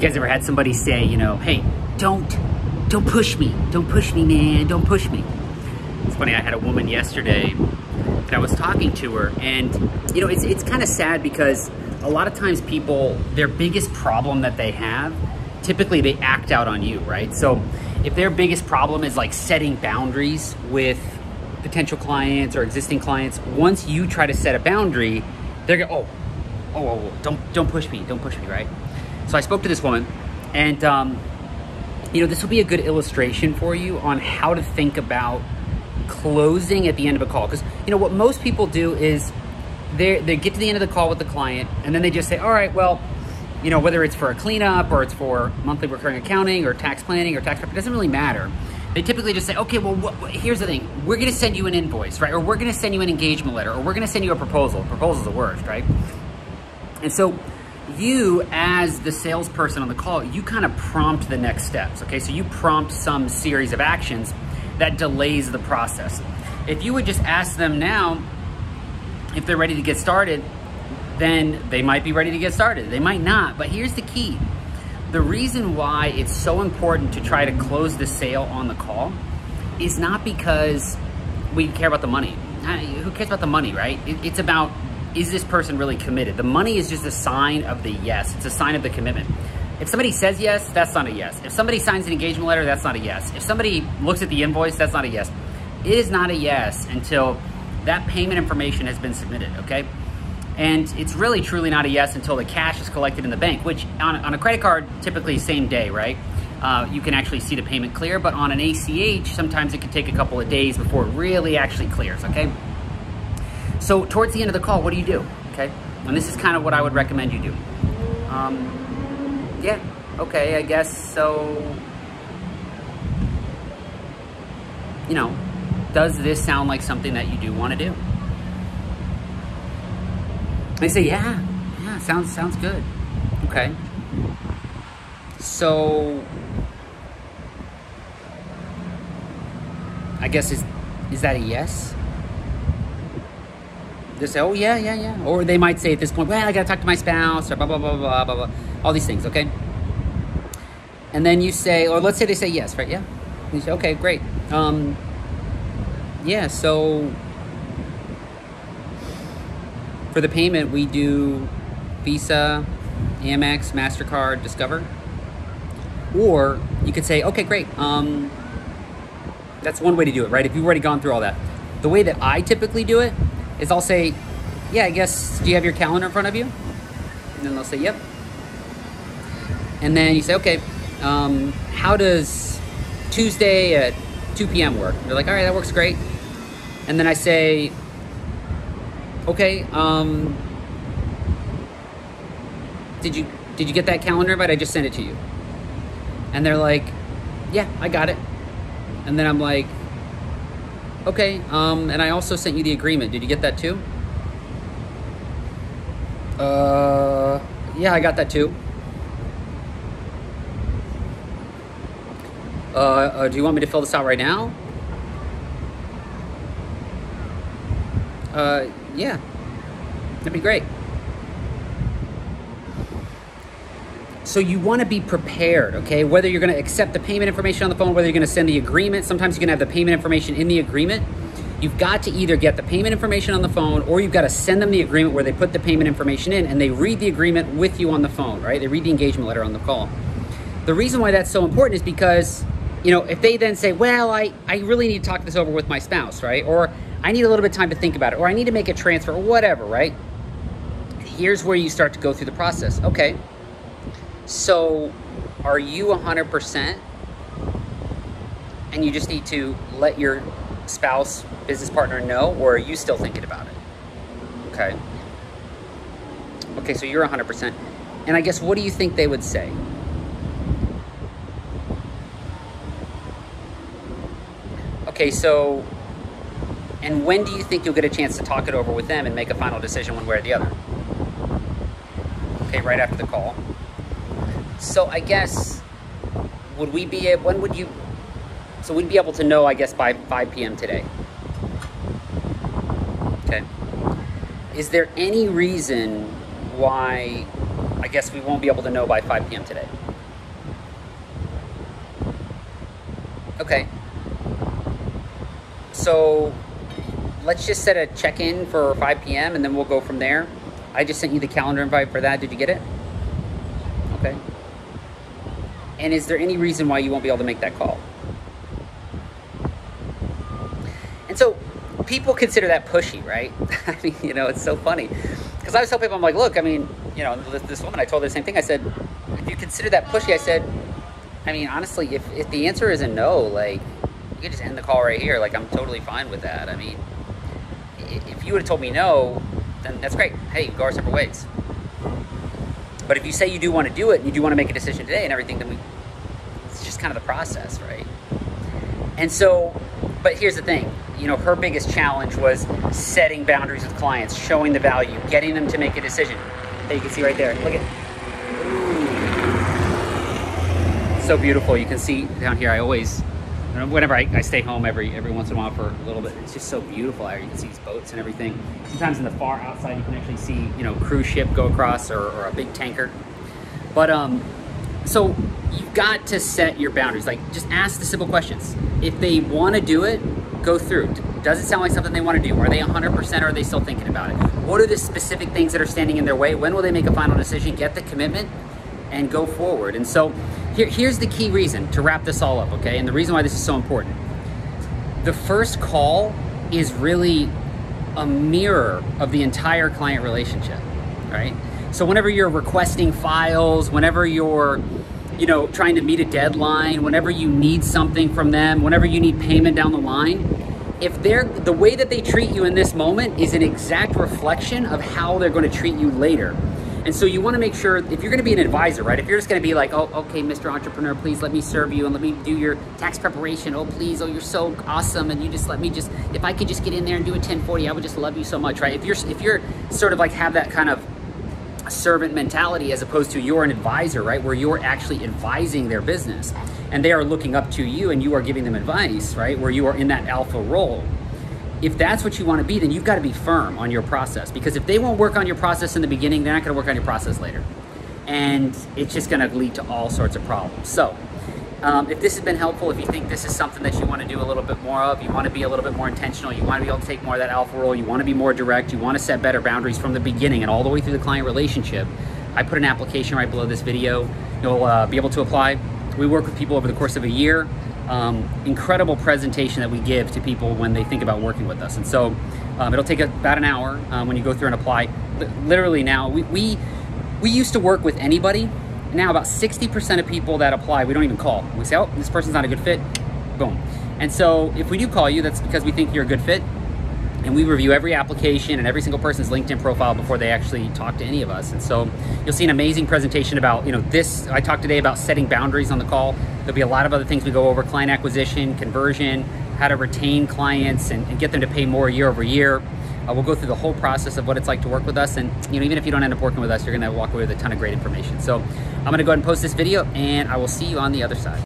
You guys ever had somebody say, you know, hey, don't push me. Don't push me, man. Don't push me. It's funny, I had a woman yesterday that I was talking to her, and, you know, it's kind of sad because a lot of times people, their biggest problem that they have, typically they act out on you, right? So if their biggest problem is like setting boundaries with potential clients or existing clients, once you try to set a boundary, they're going, oh, don't push me, right? So I spoke to this woman, and you know, this will be a good illustration for you on how to think about closing at the end of a call. Because, you know, what most people do is they get to the end of the call with the client, and then they just say, all right, well, you know, whether it's for a cleanup or it's for monthly recurring accounting or tax planning or tax prep, it doesn't really matter. They typically just say, okay, well, here's the thing. We're going to send you an invoice, right? Or we're going to send you an engagement letter, or we're going to send you a proposal. Proposal's the worst, right? And so you, as the salesperson on the call, you kind of prompt the next steps, okay? So you prompt some series of actions that delays the process. If you would just ask them now if they're ready to get started, then they might be ready to get started. They might not, but here's the key. The reason why it's so important to try to close the sale on the call is not because we care about the money. Who cares about the money, right? It's about, is this person really committed? The money is just a sign of the yes. It's a sign of the commitment. If somebody says yes, that's not a yes. If somebody signs an engagement letter, that's not a yes. If somebody looks at the invoice, that's not a yes. It is not a yes until that payment information has been submitted, okay? And it's really truly not a yes until the cash is collected in the bank, which on a credit card, typically same day, right? You can actually see the payment clear, but on an ACH, sometimes it can take a couple of days before it really actually clears, okay? So towards the end of the call, what do you do, okay? And this is kind of what I would recommend you do. Yeah, okay, I guess so. You know, does this sound like something that you do want to do? They say, yeah, sounds good. Okay. So, I guess is that a yes? They say, oh yeah. Or they might say at this point, well, I gotta talk to my spouse, or blah blah blah. All these things, okay. And then you say, or let's say they say yes, right? Yeah. And you say, okay, great. Yeah. So, for the payment, we do Visa, Amex, MasterCard, Discover. Or you could say, okay, great. That's one way to do it, right? If you've already gone through all that. The way that I typically do it is I'll say, yeah, I guess, do you have your calendar in front of you? And then they'll say, yep. And then you say, okay, how does Tuesday at 2 p.m. work? And they're like, all right, that works great. And then I say, okay, did you get that calendar invite? I just sent it to you. And they're like, yeah, I got it. And then I'm like, okay, and I also sent you the agreement. Did you get that too? Yeah, I got that too. Do you want me to fill this out right now? Yeah, that'd be great. So you want to be prepared, okay? Whether you're going to accept the payment information on the phone, whether you're going to send the agreement, sometimes you can have the payment information in the agreement. You've got to either get the payment information on the phone, or you've got to send them the agreement where they put the payment information in and they read the agreement with you on the phone, right? They read the engagement letter on the call. The reason why that's so important is because, you know, if they then say, well, I really need to talk this over with my spouse, right? Or I need a little bit of time to think about it, or I need to make a transfer, or whatever, right? Here's where you start to go through the process. Okay, so are you 100%? And you just need to let your spouse, business partner know, or are you still thinking about it? Okay. Okay, so you're 100%. And I guess, what do you think they would say? Okay, so... and when do you think you'll get a chance to talk it over with them and make a final decision one way or the other? Okay, right after the call. So I guess, would we be, when would you, so we'd be able to know, I guess, by 5 p.m. today. Okay. Is there any reason why, I guess, we won't be able to know by 5 p.m. today? Okay. So let's just set a check-in for 5 p.m. and then we'll go from there. I just sent you the calendar invite for that. Did you get it? Okay. And is there any reason why you won't be able to make that call? And so people consider that pushy, right? I mean, you know, it's so funny. Because I always tell people, I'm like, look, I mean, you know, this woman, I told her the same thing. I said, if you consider that pushy, I said, I mean, honestly, if the answer is a no, like, you could just end the call right here. Like, I'm totally fine with that. I mean, if you would have told me no, then that's great. Hey, go our separate ways. But if you say you do want to do it, and you do want to make a decision today and everything, then it's just kind of the process, right? And so, but here's the thing, you know, her biggest challenge was setting boundaries with clients, showing the value, getting them to make a decision. Hey, you can see right there, look at, ooh, so beautiful. You can see down here, I always, whenever I stay home every once in a while for a little bit, it's just so beautiful out here. You can see these boats and everything. Sometimes in the far outside, you can actually see, you know, cruise ship go across or a big tanker. But so you've got to set your boundaries. Like, just ask the simple questions. If they want to do it, go through. Does it sound like something they want to do? Are they 100% or are they still thinking about it? What are the specific things that are standing in their way? When will they make a final decision? Get the commitment and go forward. And so here's the key reason to wrap this all up, okay? And the reason why this is so important. The first call is really a mirror of the entire client relationship, right? So whenever you're requesting files, whenever you're, you know, trying to meet a deadline, whenever you need something from them, whenever you need payment down the line, if the way that they treat you in this moment is an exact reflection of how they're going to treat you later. And so you want to make sure, if you're going to be an advisor, right? If you're just going to be like, oh, okay, Mr. Entrepreneur, please let me serve you and let me do your tax preparation. Oh, please. Oh, you're so awesome. And you just let me just, if I could just get in there and do a 1040, I would just love you so much, right? If you're sort of like have that kind of servant mentality, as opposed to you're an advisor, right? Where you're actually advising their business and they are looking up to you and you are giving them advice, right? Where you are in that alpha role. If that's what you want to be, then you've got to be firm on your process, because if they won't work on your process in the beginning, they're not going to work on your process later. And it's just going to lead to all sorts of problems. So if this has been helpful, if you think this is something that you want to do a little bit more of, you want to be a little bit more intentional, you want to be able to take more of that alpha role, you want to be more direct, you want to set better boundaries from the beginning and all the way through the client relationship, I put an application right below this video. You'll be able to apply. We work with people over the course of a year. Incredible presentation that we give to people when they think about working with us. And so it'll take about an hour when you go through and apply. Literally now, we used to work with anybody. Now about 60% of people that apply, we don't even call. We say, oh, this person's not a good fit, boom. And so if we do call you, that's because we think you're a good fit, and we review every application and every single person's LinkedIn profile before they actually talk to any of us. And so you'll see an amazing presentation about, you know, this, I talked today about setting boundaries on the call. There'll be a lot of other things we go over: client acquisition, conversion, how to retain clients and get them to pay more year over year. We'll go through the whole process of what it's like to work with us. And, you know, even if you don't end up working with us, you're gonna walk away with a ton of great information. So I'm gonna go ahead and post this video, and I will see you on the other side.